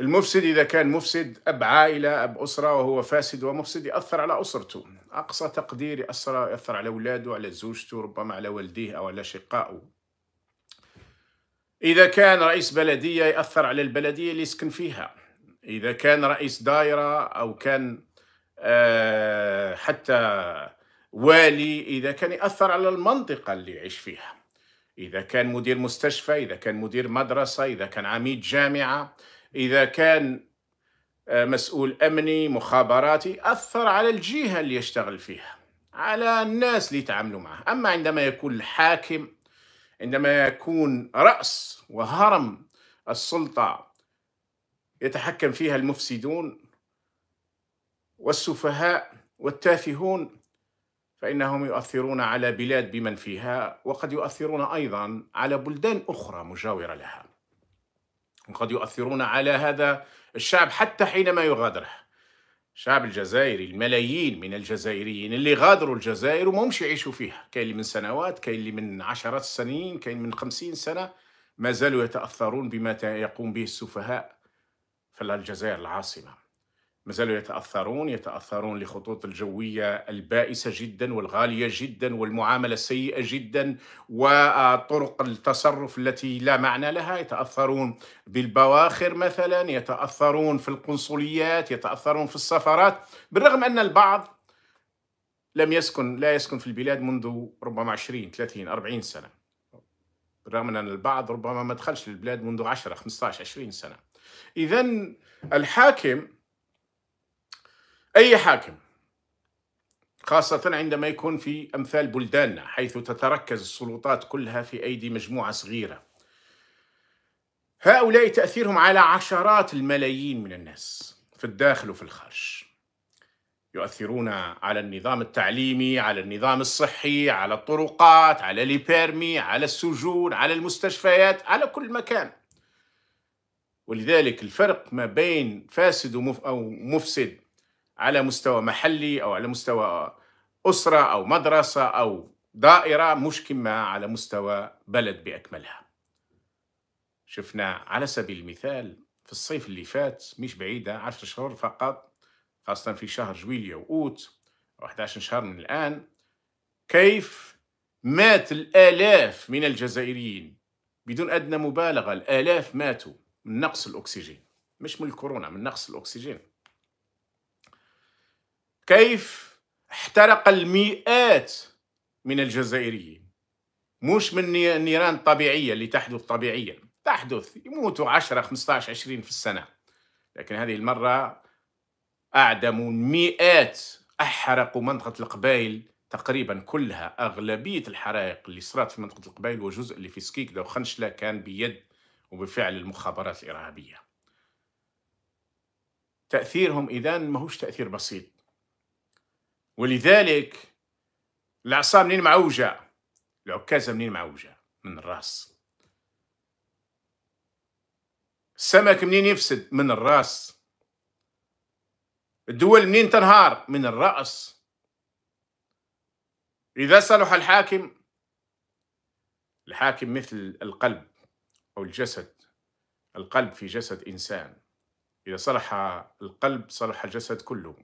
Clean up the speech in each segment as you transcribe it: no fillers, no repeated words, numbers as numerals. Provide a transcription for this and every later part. المفسد إذا كان مفسد أب عائلة أب أسرة وهو فاسد ومفسد يأثر على أسرته، أقصى تقدير يأثر على أولاده، على زوجته، ربما على والديه أو على شقائه. إذا كان رئيس بلدية يأثر على البلدية اللي يسكن فيها، إذا كان رئيس دائرة أو كان حتى والي إذا كان يأثر على المنطقة اللي يعيش فيها، إذا كان مدير مستشفى، إذا كان مدير مدرسة، إذا كان عميد جامعة، إذا كان مسؤول أمني مخابراتي، أثر على الجهة اللي يشتغل فيها، على الناس اللي يتعاملوا معها. أما عندما يكون الحاكم، عندما يكون رأس وهرم السلطة يتحكم فيها المفسدون والسفهاء والتافهون، فإنهم يؤثرون على بلاد بمن فيها، وقد يؤثرون أيضا على بلدان أخرى مجاورة لها، وقد يؤثرون على هذا الشعب حتى حينما يغادره. الشعب الجزائري، الملايين من الجزائريين اللي غادروا الجزائر وما همش يعيشوا فيها، كاين اللي من سنوات، كاين اللي من عشرات السنين، كاين من 50 سنة، ما زالوا يتأثرون بما يقوم به السفهاء في الجزائر العاصمة، ما زالوا يتأثرون لخطوط الجوية البائسة جدا والغالية جدا والمعاملة السيئة جدا وطرق التصرف التي لا معنى لها، يتأثرون بالبواخر مثلا، يتأثرون في القنصليات، يتأثرون في السفارات، بالرغم أن البعض لا يسكن في البلاد منذ ربما 20 30 40 سنة، بالرغم أن البعض ربما ما دخلش للبلاد منذ 10 15 20 سنة. إذن الحاكم، أي حاكم، خاصة عندما يكون في أمثال بلداننا حيث تتركز السلطات كلها في أيدي مجموعة صغيرة، هؤلاء تأثيرهم على عشرات الملايين من الناس في الداخل وفي الخارج، يؤثرون على النظام التعليمي، على النظام الصحي، على الطرقات، على ليبيرمي، على السجون، على المستشفيات، على كل مكان. ولذلك الفرق ما بين فاسد أو مفسد على مستوى محلي أو على مستوى أسرة أو مدرسة أو دائرة مش كما على مستوى بلد بأكملها. شفنا على سبيل المثال في الصيف اللي فات، مش بعيدة 10 شهور فقط، خاصة في شهر جويلية وأوت أو 11 شهر من الآن، كيف مات الآلاف من الجزائريين بدون أدنى مبالغة. الآلاف ماتوا من نقص الأكسجين، مش من الكورونا، من نقص الأكسجين. كيف احترق المئات من الجزائريين، مش من النيران الطبيعية اللي تحدث طبيعيا، تحدث يموتوا 10 15 20 في السنة، لكن هذه المرة أعدموا مئات، أحرقوا منطقة القبائل تقريبا كلها. أغلبية الحرائق اللي صارت في منطقة القبائل وجزء اللي في سكيكدا وخنشلة كان بيد وبفعل المخابرات الإرهابية. تأثيرهم إذن ماهوش تأثير بسيط، ولذلك العصا منين معوجة، العكازة منين معوجة، من الراس. السمك منين يفسد، من الراس. الدول منين تنهار، من الرأس. إذا صلح الحاكم، الحاكم مثل القلب أو الجسد، القلب في جسد إنسان، إذا صلح القلب صلح الجسد كله.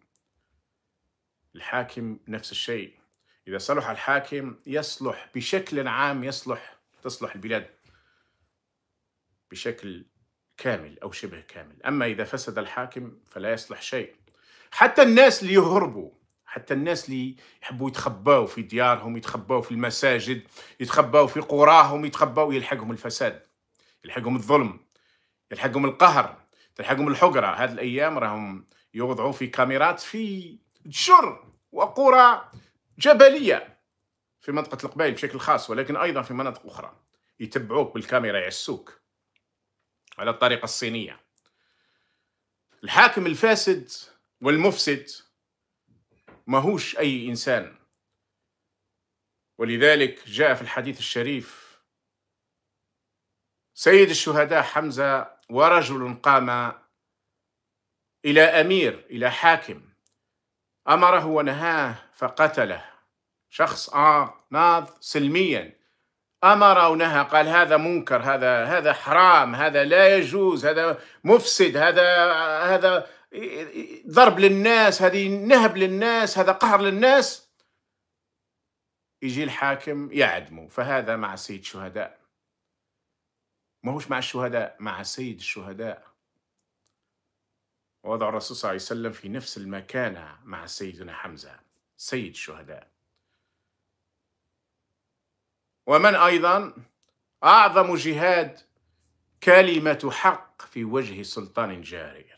الحاكم نفس الشيء، إذا صلح الحاكم يصلح بشكل عام، تصلح البلاد بشكل كامل أو شبه كامل. أما إذا فسد الحاكم فلا يصلح شيء. حتى الناس اللي يهربوا، حتى الناس اللي يحبوا يتخباوا في ديارهم، يتخباوا في المساجد، يتخباوا في قراهم، يتخباوا، يلحقهم الفساد، يلحقهم الظلم، يلحقهم القهر، يلحقهم الحقرة. هذه الأيام راهم يوضعوا في كاميرات في جشر وقرى جبلية في منطقة القبائل بشكل خاص، ولكن أيضا في مناطق أخرى، يتبعوك بالكاميرا، يعسوك على الطريقة الصينية. الحاكم الفاسد والمفسد ماهوش أي إنسان، ولذلك جاء في الحديث الشريف سيد الشهداء حمزة: ورجل قام إلى أمير، إلى حاكم، أمره ونهاه فقتله، شخص ناض سلميا، امر ونهى، قال هذا منكر، هذا حرام، هذا لا يجوز، هذا مفسد، هذا ضرب للناس، هذه نهب للناس، هذا قهر للناس، يجي الحاكم يعدمه. فهذا مع سيد الشهداء، ماهوش مع الشهداء، مع سيد الشهداء. ووضع الرسول صلى الله عليه وسلم في نفس المكانة مع سيدنا حمزة سيد الشهداء. ومن أيضا أعظم جهاد كلمة حق في وجه سلطان جائر.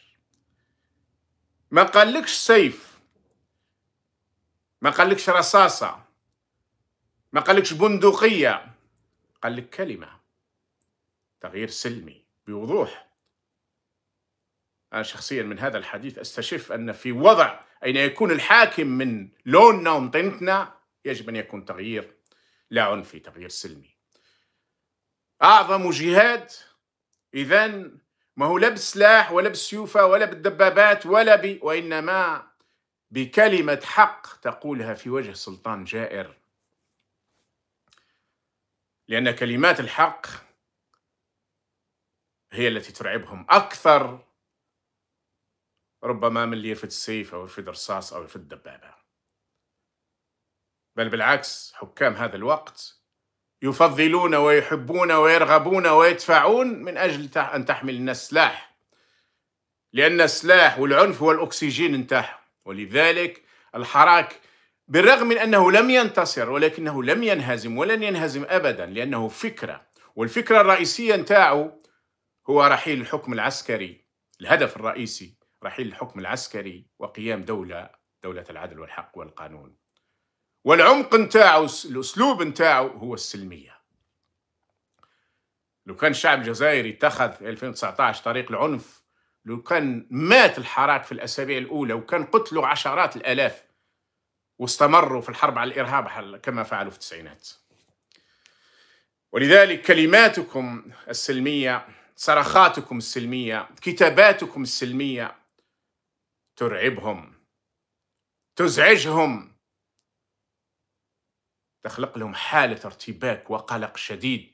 ما قالكش سيف، ما قالكش رصاصة، ما قالكش بندقية، قالك كلمة، تغيير سلمي بوضوح. أنا شخصيا من هذا الحديث أستشف أن في وضع أين يكون الحاكم من لوننا ومطنتنا يجب أن يكون تغيير لا عنفي، تغيير سلمي. أعظم جهاد إذن ما هو لا بالسلاح ولا بالسيوفة ولا بالدبابات ولا وإنما بكلمة حق تقولها في وجه سلطان جائر، لأن كلمات الحق هي التي ترعبهم أكثر ربما من اللي يرفد السيف أو يرفد الرصاص أو يرفد الدبابة. بل بالعكس، حكام هذا الوقت يفضلون ويحبون ويرغبون ويدفعون من أجل أن تحمل الناس السلاح، لأن السلاح والعنف هو الأكسجين نتاعهم. ولذلك الحراك بالرغم من أنه لم ينتصر ولكنه لم ينهزم ولن ينهزم أبدا، لأنه فكرة، والفكرة الرئيسية نتاعه هو رحيل الحكم العسكري. الهدف الرئيسي رحيل الحكم العسكري وقيام دولة العدل والحق والقانون. والعمق نتاعو، الأسلوب نتاعو هو السلمية. لو كان الشعب الجزائري اتخذ في 2019 طريق العنف، لو كان مات الحراك في الأسابيع الأولى وكان قتلوا عشرات الآلاف واستمروا في الحرب على الإرهاب كما فعلوا في التسعينات. ولذلك كلماتكم السلمية، صرخاتكم السلمية، كتاباتكم السلمية ترعبهم، تزعجهم، تخلق لهم حالة ارتباك وقلق شديد،